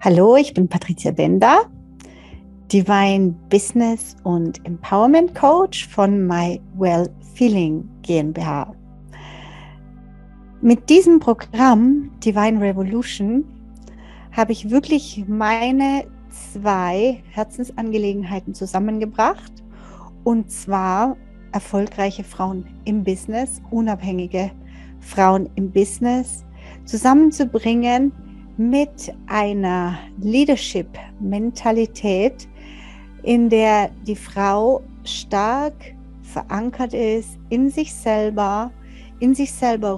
Hallo, ich bin Patricia Denda, Divine Business und Empowerment Coach von My Well Feeling GmbH. Mit diesem Programm Divine Revolution habe ich wirklich meine zwei Herzensangelegenheiten zusammengebracht, und zwar erfolgreiche Frauen im Business, unabhängige Frauen im Business zusammenzubringen mit einer Leadership-Mentalität, in der die Frau stark verankert ist, in sich selber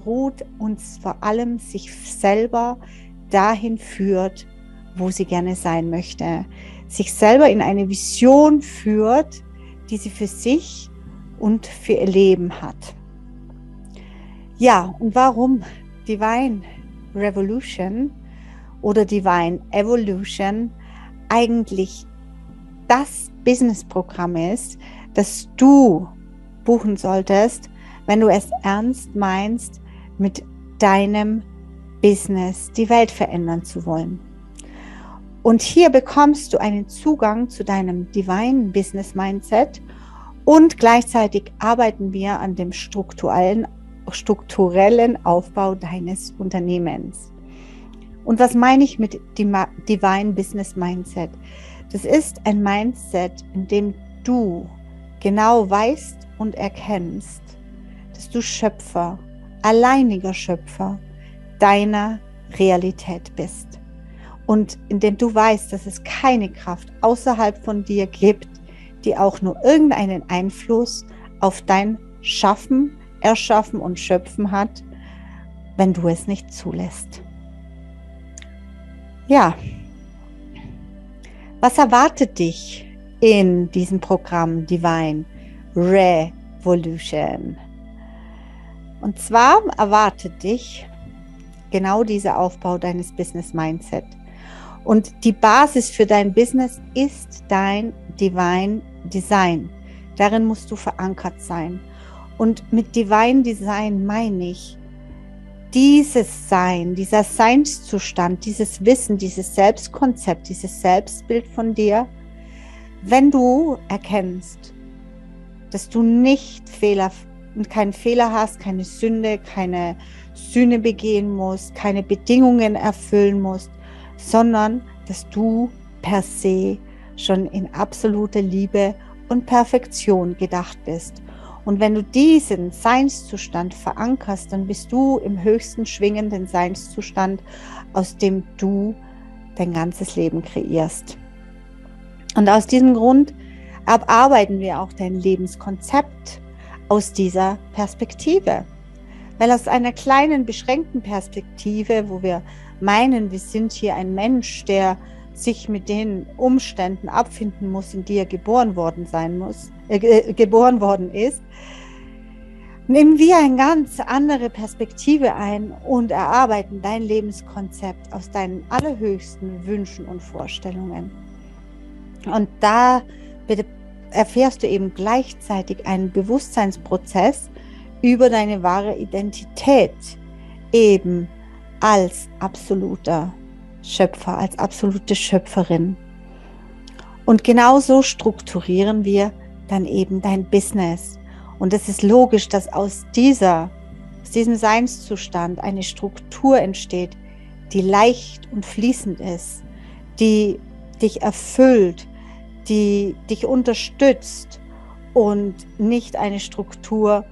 ruht und vor allem sich selber dahin führt, wo sie gerne sein möchte, sich selber in eine Vision führt, die sie für sich und für ihr Leben hat. Ja, und warum Divine Revolution oder Divine Evolution eigentlich das Businessprogramm ist, das du buchen solltest, wenn du es ernst meinst, mit deinem Business die Welt verändern zu wollen. Und hier bekommst du einen Zugang zu deinem Divine Business Mindset, und gleichzeitig arbeiten wir an dem strukturellen Aufbau deines Unternehmens. Und was meine ich mit Divine Business Mindset? Das ist ein Mindset, in dem du genau weißt und erkennst, dass du Schöpfer, alleiniger Schöpfer deiner Realität bist. Und in dem du weißt, dass es keine Kraft außerhalb von dir gibt, die auch nur irgendeinen Einfluss auf dein Schaffen, Erschaffen und Schöpfen hat, wenn du es nicht zulässt. Ja, was erwartet dich in diesem Programm Divine Revolution? Und zwar erwartet dich genau dieser Aufbau deines Business Mindset. Und die Basis für dein Business ist dein Divine Design. Darin musst du verankert sein. Und mit Divine Design meine ich, dieses Sein, dieser Seinszustand, dieses Wissen, dieses Selbstkonzept, dieses Selbstbild von dir, wenn du erkennst, dass du nicht Fehler und keinen Fehler hast, keine Sühne begehen musst, keine Bedingungen erfüllen musst, sondern dass du per se schon in absoluter Liebe und Perfektion gedacht bist. Und wenn du diesen Seinszustand verankerst, dann bist du im höchsten schwingenden Seinszustand, aus dem du dein ganzes Leben kreierst. Und aus diesem Grund erarbeiten wir auch dein Lebenskonzept aus dieser Perspektive. Weil aus einer kleinen, beschränkten Perspektive, wo wir meinen, wir sind hier ein Mensch, der sich mit den Umständen abfinden muss, in die er geboren worden ist, nehmen wir eine ganz andere Perspektive ein und erarbeiten dein Lebenskonzept aus deinen allerhöchsten Wünschen und Vorstellungen. Und da erfährst du eben gleichzeitig einen Bewusstseinsprozess über deine wahre Identität, eben als absoluter Schöpfer, als absolute Schöpferin. Und genauso strukturieren wir dann eben dein Business. Und es ist logisch, dass aus diesem Seinszustand eine Struktur entsteht, die leicht und fließend ist, die dich erfüllt, die dich unterstützt, und nicht eine Struktur,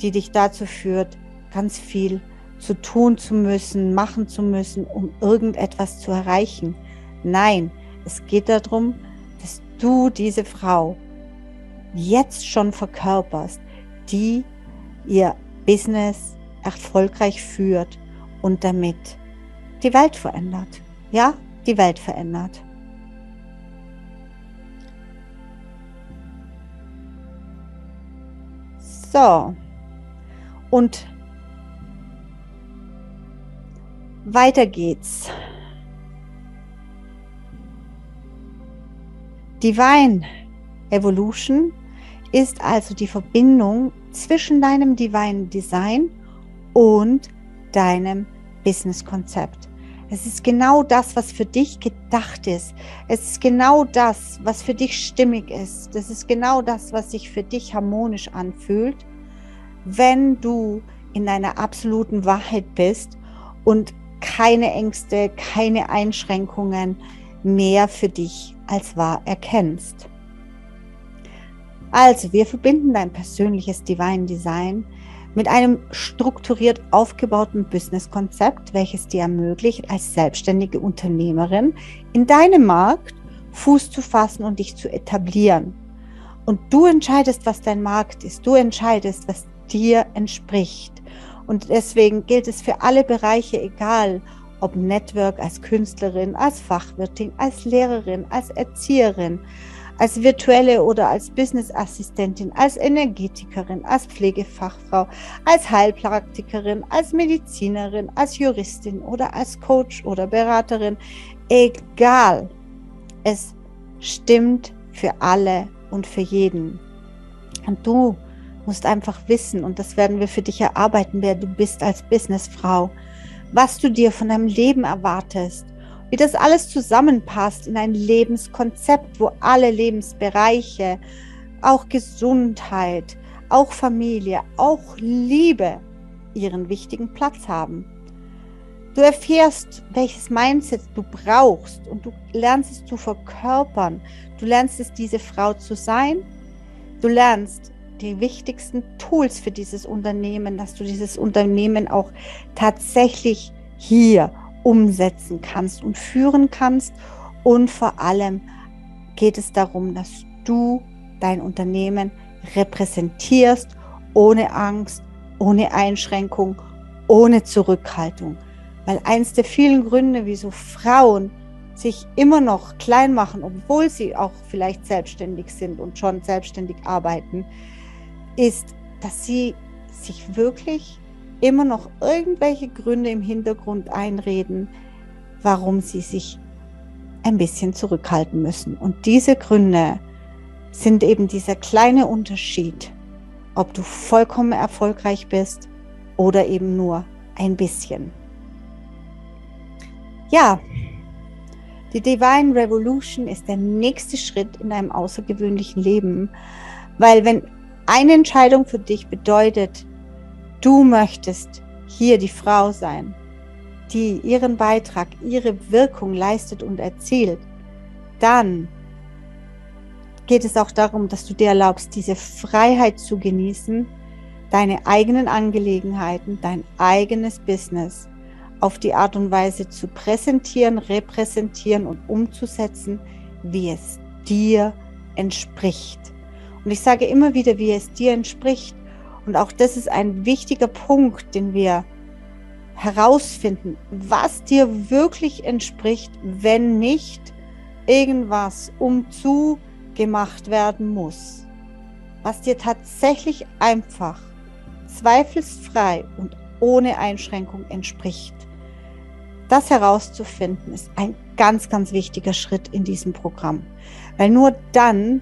die dich dazu führt, ganz viel zu tun zu müssen, machen zu müssen, um irgendetwas zu erreichen. Nein, es geht darum, dass du diese Frau jetzt schon verkörperst, die ihr Business erfolgreich führt und damit die Welt verändert. Ja, die Welt verändert. So. Und weiter geht's. Divine Evolution ist also die Verbindung zwischen deinem Divine Design und deinem Business-Konzept. Es ist genau das, was für dich gedacht ist. Es ist genau das, was für dich stimmig ist. Das ist genau das, was sich für dich harmonisch anfühlt, wenn du in deiner absoluten Wahrheit bist und keine Ängste, keine Einschränkungen mehr für dich als wahr erkennst. Also, wir verbinden dein persönliches Divine Design mit einem strukturiert aufgebauten Business-Konzept, welches dir ermöglicht, als selbstständige Unternehmerin in deinem Markt Fuß zu fassen und dich zu etablieren. Und du entscheidest, was dein Markt ist. Du entscheidest, was dir entspricht. Und deswegen gilt es für alle Bereiche, egal ob Network, als Künstlerin, als Fachwirtin, als Lehrerin, als Erzieherin, als virtuelle oder als Business-Assistentin, als Energetikerin, als Pflegefachfrau, als Heilpraktikerin, als Medizinerin, als Juristin oder als Coach oder Beraterin. Egal, es stimmt für alle und für jeden. Und du musst einfach wissen, und das werden wir für dich erarbeiten, wer du bist als Businessfrau, was du dir von deinem Leben erwartest, wie das alles zusammenpasst in ein Lebenskonzept, wo alle Lebensbereiche, auch Gesundheit, auch Familie, auch Liebe ihren wichtigen Platz haben. Du erfährst, welches Mindset du brauchst und du lernst es zu verkörpern. Du lernst es, diese Frau zu sein. Du lernst die wichtigsten Tools für dieses Unternehmen, dass du dieses Unternehmen auch tatsächlich hier umsetzen kannst und führen kannst, und vor allem geht es darum, dass du dein Unternehmen repräsentierst, ohne Angst, ohne Einschränkung, ohne Zurückhaltung, weil eins der vielen Gründe, wieso Frauen sich immer noch klein machen, obwohl sie auch vielleicht selbstständig sind und schon selbstständig arbeiten, ist, dass sie sich wirklich immer noch irgendwelche Gründe im Hintergrund einreden, warum sie sich ein bisschen zurückhalten müssen. Und diese Gründe sind eben dieser kleine Unterschied, ob du vollkommen erfolgreich bist oder eben nur ein bisschen. Ja, die Divine Revolution ist der nächste Schritt in deinem außergewöhnlichen Leben, weil wenn eine Entscheidung für dich bedeutet, du möchtest hier die Frau sein, die ihren Beitrag, ihre Wirkung leistet und erzielt, dann geht es auch darum, dass du dir erlaubst, diese Freiheit zu genießen, deine eigenen Angelegenheiten, dein eigenes Business auf die Art und Weise zu präsentieren, repräsentieren und umzusetzen, wie es dir entspricht. Und ich sage immer wieder, wie es dir entspricht. Und auch das ist ein wichtiger Punkt, den wir herausfinden, was dir wirklich entspricht, wenn nicht irgendwas umzu gemacht werden muss. Was dir tatsächlich einfach, zweifelsfrei und ohne Einschränkung entspricht. Das herauszufinden ist ein ganz, ganz wichtiger Schritt in diesem Programm, weil nur dann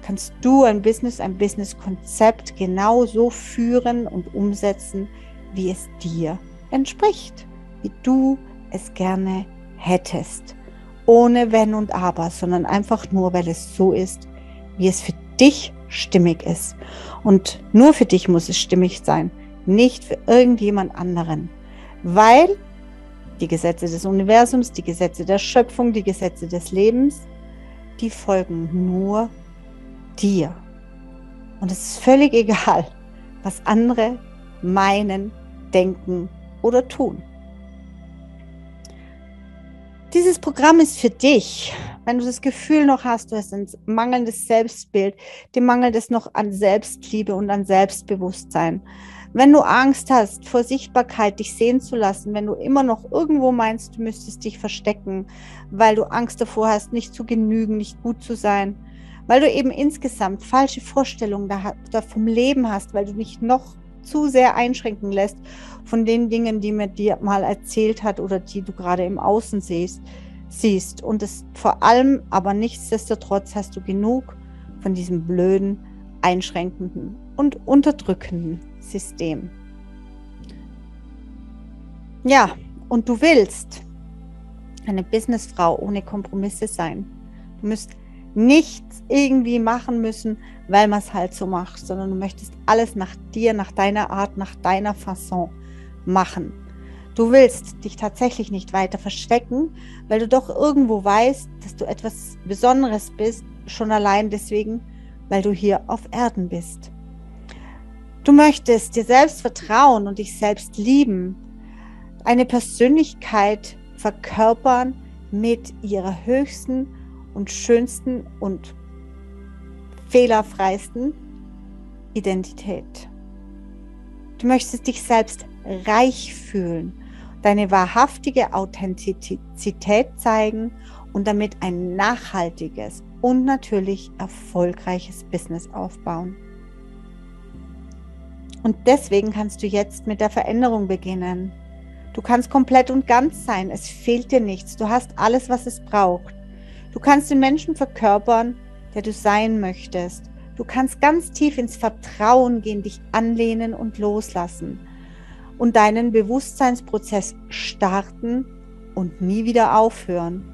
kannst du ein Business-Konzept genauso führen und umsetzen, wie es dir entspricht, wie du es gerne hättest. Ohne Wenn und Aber, sondern einfach nur, weil es so ist, wie es für dich stimmig ist. Und nur für dich muss es stimmig sein, nicht für irgendjemand anderen, weil die Gesetze des Universums, die Gesetze der Schöpfung, die Gesetze des Lebens, die folgen nur dir. Und es ist völlig egal, was andere meinen, denken oder tun. Dieses Programm ist für dich, wenn du das Gefühl noch hast, du hast ein mangelndes Selbstbild, dir mangelt es noch an Selbstliebe und an Selbstbewusstsein. Wenn du Angst hast vor Sichtbarkeit, dich sehen zu lassen, wenn du immer noch irgendwo meinst, du müsstest dich verstecken, weil du Angst davor hast, nicht zu genügen, nicht gut zu sein, weil du eben insgesamt falsche Vorstellungen da vom Leben hast, weil du dich noch zu sehr einschränken lässt von den Dingen, die man dir mal erzählt hat oder die du gerade im Außen siehst. Und es vor allem, aber nichtsdestotrotz hast du genug von diesem blöden, einschränkenden und unterdrückenden System. Ja, und du willst eine Businessfrau ohne Kompromisse sein. Du musst nichts irgendwie machen müssen, weil man es halt so macht, sondern du möchtest alles nach dir, nach deiner Art, nach deiner Fasson machen. Du willst dich tatsächlich nicht weiter verstecken, weil du doch irgendwo weißt, dass du etwas Besonderes bist, schon allein deswegen, weil du hier auf Erden bist. Du möchtest dir selbst vertrauen und dich selbst lieben, eine Persönlichkeit verkörpern mit ihrer höchsten und schönsten und fehlerfreisten Identität. Du möchtest dich selbst reich fühlen, deine wahrhaftige Authentizität zeigen und damit ein nachhaltiges und natürlich erfolgreiches Business aufbauen. Und deswegen kannst du jetzt mit der Veränderung beginnen. Du kannst komplett und ganz sein, es fehlt dir nichts, du hast alles, was es braucht. Du kannst den Menschen verkörpern, der du sein möchtest. Du kannst ganz tief ins Vertrauen gehen, dich anlehnen und loslassen und deinen Bewusstseinsprozess starten und nie wieder aufhören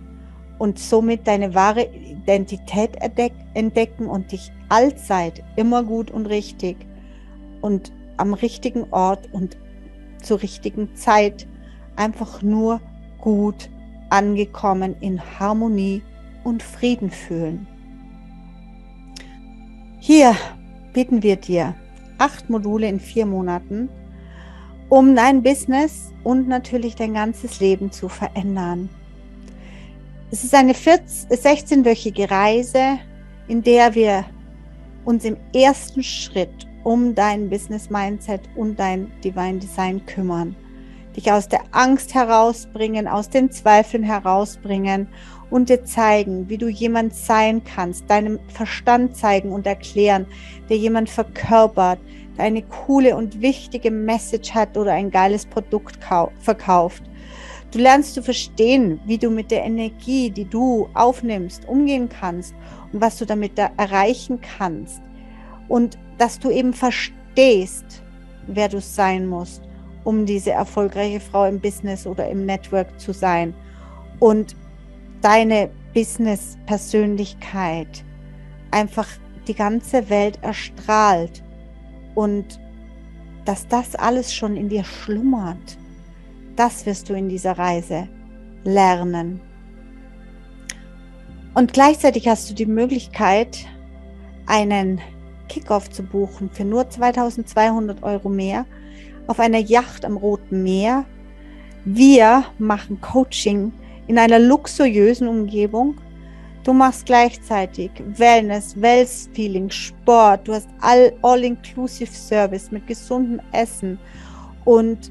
und somit deine wahre Identität entdecken und dich allzeit immer gut und richtig und am richtigen Ort und zur richtigen Zeit einfach nur gut angekommen in Harmonie und Frieden fühlen. Hier bieten wir dir 8 Module in 4 Monaten, um dein Business und natürlich dein ganzes Leben zu verändern. Es ist eine 16-wöchige Reise, in der wir uns im ersten Schritt um dein Business Mindset und dein Divine Design kümmern. Dich aus der Angst herausbringen, aus den Zweifeln herausbringen und dir zeigen, wie du jemand sein kannst, deinem Verstand zeigen und erklären, der jemand verkörpert, der eine coole und wichtige Message hat oder ein geiles Produkt verkauft. Du lernst zu verstehen, wie du mit der Energie, die du aufnimmst, umgehen kannst und was du damit erreichen kannst. Und dass du eben verstehst, wer du sein musst, um diese erfolgreiche Frau im Business oder im Network zu sein und deine Business-Persönlichkeit einfach die ganze Welt erstrahlt und dass das alles schon in dir schlummert, das wirst du in dieser Reise lernen. Und gleichzeitig hast du die Möglichkeit, einen Kickoff zu buchen für nur 2.200 € mehr auf einer Yacht am Roten Meer. Wir machen Coaching in einer luxuriösen Umgebung. Du machst gleichzeitig Wellness, Well-Feeling, Sport. Du hast All-Inclusive-Service mit gesundem Essen und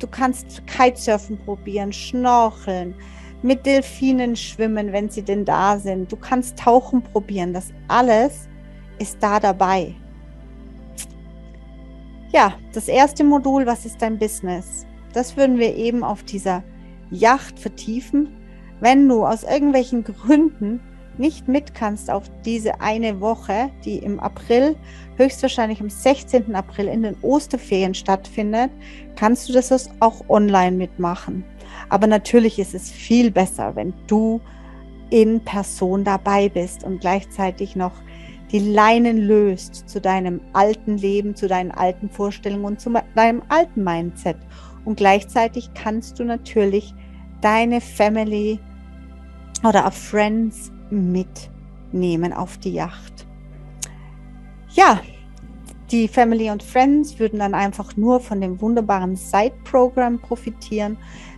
du kannst Kitesurfen probieren, Schnorcheln, mit Delfinen schwimmen, wenn sie denn da sind. Du kannst Tauchen probieren. Das alles ist da dabei. Ja, das erste Modul, was ist dein Business? Das würden wir eben auf dieser Yacht vertiefen. Wenn du aus irgendwelchen Gründen nicht mit kannst auf diese eine Woche, die im April, höchstwahrscheinlich am 16. April in den Osterferien stattfindet, kannst du das auch online mitmachen. Aber natürlich ist es viel besser, wenn du in Person dabei bist und gleichzeitig noch die Leinen löst zu deinem alten Leben, zu deinen alten Vorstellungen und zu deinem alten Mindset. Und gleichzeitig kannst du natürlich deine Family oder Friends mitnehmen auf die Yacht. Ja, die Family und Friends würden dann einfach nur von dem wunderbaren Side-Programm profitieren,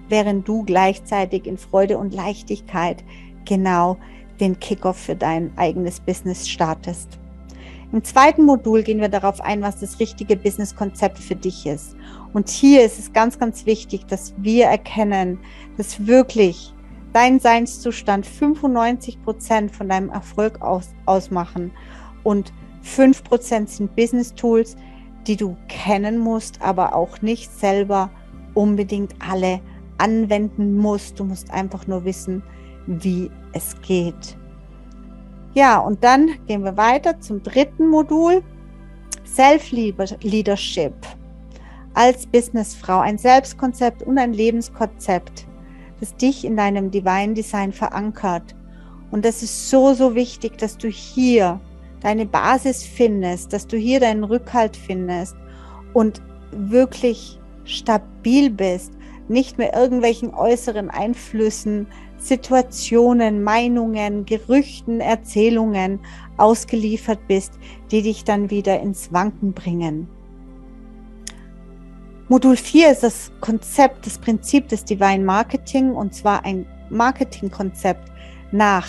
während du gleichzeitig in Freude und Leichtigkeit genau den Kickoff für dein eigenes Business startest. Im zweiten Modul gehen wir darauf ein, was das richtige Business-Konzept für dich ist. Und hier ist es ganz, ganz wichtig, dass wir erkennen, dass wirklich dein Seinszustand 95% von deinem Erfolg ausmachen und 5% sind Business-Tools, die du kennen musst, aber auch nicht selber unbedingt alle anwenden musst. Du musst einfach nur wissen, wie es geht. Ja, und dann gehen wir weiter zum dritten Modul, Self-Leadership als Businessfrau, ein Selbstkonzept und ein Lebenskonzept. das dich in deinem Divine Design verankert. Und das ist so, so wichtig, dass du hier deine Basis findest, dass du hier deinen Rückhalt findest und wirklich stabil bist, nicht mehr irgendwelchen äußeren Einflüssen, Situationen, Meinungen, Gerüchten, Erzählungen ausgeliefert bist, die dich dann wieder ins Wanken bringen. Modul 4 ist das Konzept, das Prinzip des Divine Marketing, und zwar ein Marketingkonzept nach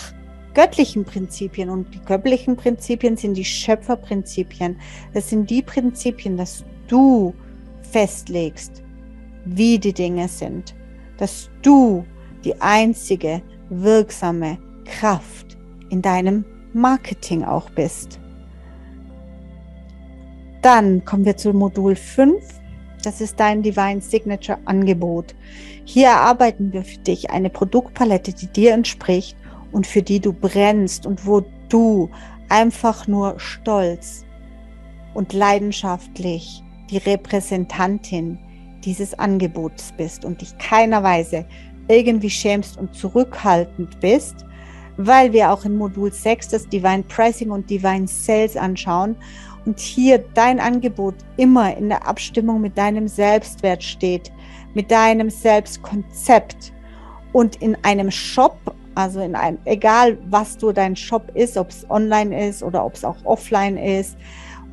göttlichen Prinzipien, und die göttlichen Prinzipien sind die Schöpferprinzipien. Das sind die Prinzipien, dass du festlegst, wie die Dinge sind, dass du die einzige wirksame Kraft in deinem Marketing auch bist. Dann kommen wir zu Modul 5. Das ist dein Divine Signature Angebot. Hier erarbeiten wir für dich eine Produktpalette, die dir entspricht und für die du brennst und wo du einfach nur stolz und leidenschaftlich die Repräsentantin dieses Angebots bist und dich keiner Weise irgendwie schämst und zurückhaltend bist, weil wir auch in Modul 6 das Divine Pricing und Divine Sales anschauen und hier dein Angebot immer in der Abstimmung mit deinem Selbstwert steht, mit deinem Selbstkonzept, und in einem Shop, also in einem, egal was du dein Shop ist, ob es online ist oder ob es auch offline ist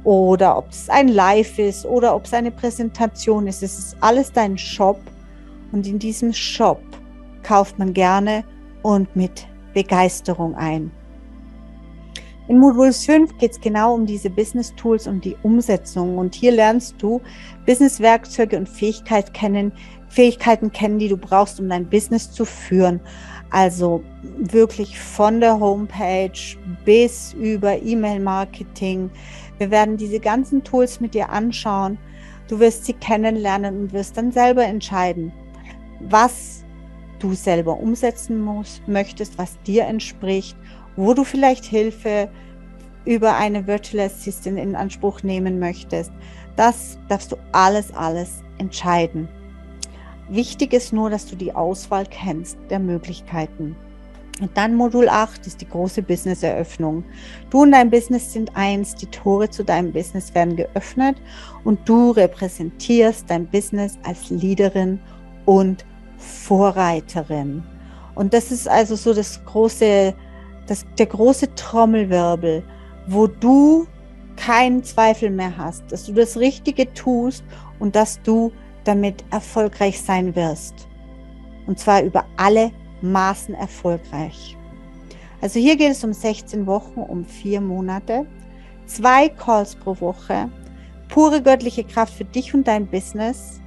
oder ob es ein Live ist oder ob es eine Präsentation ist, es ist alles dein Shop, und in diesem Shop kauft man gerne und mit Begeisterung ein. In Modul 5 geht es genau um diese Business Tools und die Umsetzung, und hier lernst du Business Werkzeuge und Fähigkeiten kennen, die du brauchst, um dein Business zu führen. Also wirklich von der Homepage bis über E-Mail-Marketing. Wir werden diese ganzen Tools mit dir anschauen. Du wirst sie kennenlernen und wirst dann selber entscheiden, was du selber umsetzen möchtest, was dir entspricht, wo du vielleicht Hilfe über eine Virtual Assistant in Anspruch nehmen möchtest. Das darfst du alles entscheiden. Wichtig ist nur, dass du die Auswahl kennst der Möglichkeiten. Und dann Modul 8 ist die große Business-Eröffnung. Du und dein Business sind eins, die Tore zu deinem Business werden geöffnet und du repräsentierst dein Business als Leaderin und Vorreiterin. Und das ist also so der große Trommelwirbel, wo du keinen Zweifel mehr hast, dass du das Richtige tust und dass du damit erfolgreich sein wirst. Und zwar über alle Maßen erfolgreich. Also hier geht es um 16 Wochen, um 4 Monate, 2 Calls pro Woche, pure göttliche Kraft für dich und dein Business.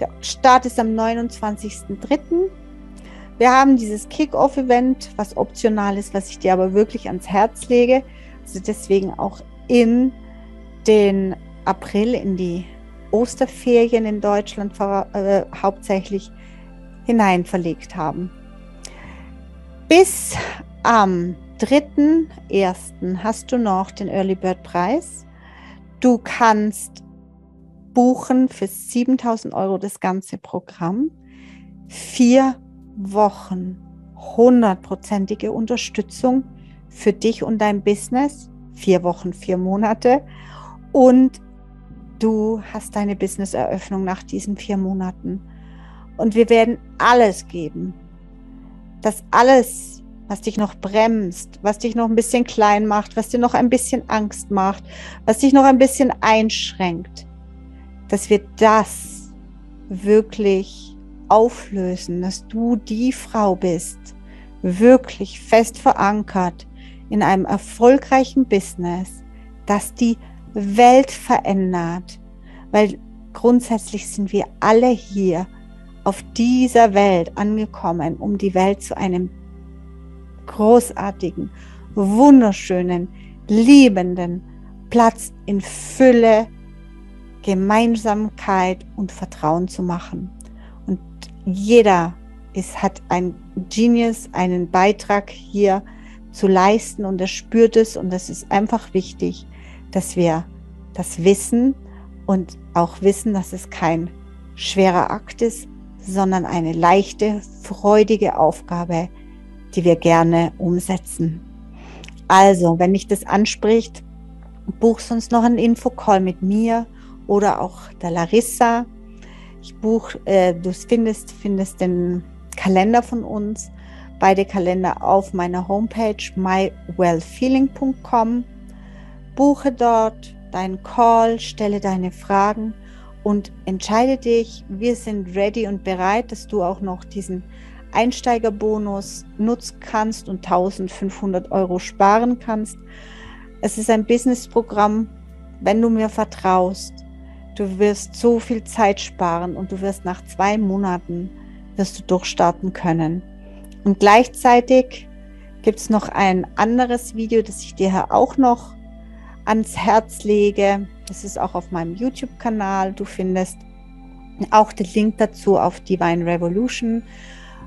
Der Start ist am 29.03. Wir haben dieses Kick-Off-Event, was optional ist, was ich dir aber wirklich ans Herz lege. Also deswegen auch in den April, in die Osterferien in Deutschland hauptsächlich hinein verlegt haben. Bis am 3.1. hast du noch den Early Bird Preis. Du kannst buchen für 7.000 € das ganze Programm. 4 Wochen 100%ige Unterstützung für dich und dein Business. 4 Wochen, 4 Monate. Und du hast deine Business-Eröffnung nach diesen 4 Monaten. Und wir werden alles geben. Das alles, was dich noch bremst, was dich noch ein bisschen klein macht, was dir noch ein bisschen Angst macht, was dich noch ein bisschen einschränkt, dass wir das wirklich auflösen, dass du die Frau bist, wirklich fest verankert in einem erfolgreichen Business, das die Welt verändert. Weil grundsätzlich sind wir alle hier auf dieser Welt angekommen, um die Welt zu einem großartigen, wunderschönen, liebenden Platz in Fülle, Gemeinsamkeit und Vertrauen zu machen. Und jeder hat ein Genius, einen Beitrag hier zu leisten, und er spürt es, und es ist einfach wichtig, dass wir das wissen und auch wissen, dass es kein schwerer Akt ist, sondern eine leichte, freudige Aufgabe, die wir gerne umsetzen. Also, wenn dich das anspricht, buch sonst noch einen Infocall mit mir oder auch der Larissa. Ich buche, du findest den Kalender von uns, beide Kalender auf meiner Homepage mywellfeeling.com. Buche dort deinen Call, stelle deine Fragen und entscheide dich. Wir sind ready und bereit, dass du auch noch diesen Einsteigerbonus nutzen kannst und 1.500 € sparen kannst. Es ist ein Businessprogramm, wenn du mir vertraust. Du wirst so viel Zeit sparen und du wirst nach 2 Monaten wirst du durchstarten können. Und gleichzeitig gibt es noch ein anderes Video, das ich dir hier auch noch ans Herz lege. Das ist auch auf meinem YouTube-Kanal. Du findest auch den Link dazu auf Divine Revolution,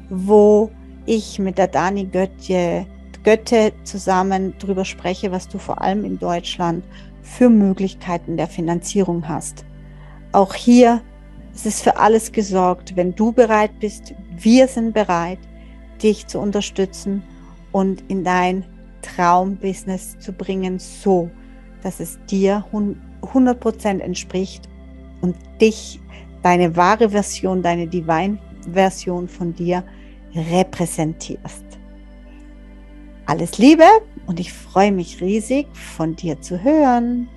wo ich mit der Dani Götte zusammen darüber spreche, was du vor allem in Deutschland für Möglichkeiten der Finanzierung hast. Auch hier ist es für alles gesorgt, wenn du bereit bist. Wir sind bereit, dich zu unterstützen und in dein Traumbusiness zu bringen, so dass es dir 100% entspricht und dich, deine wahre Version, deine Divine-Version von dir repräsentierst. Alles Liebe und ich freue mich riesig, von dir zu hören.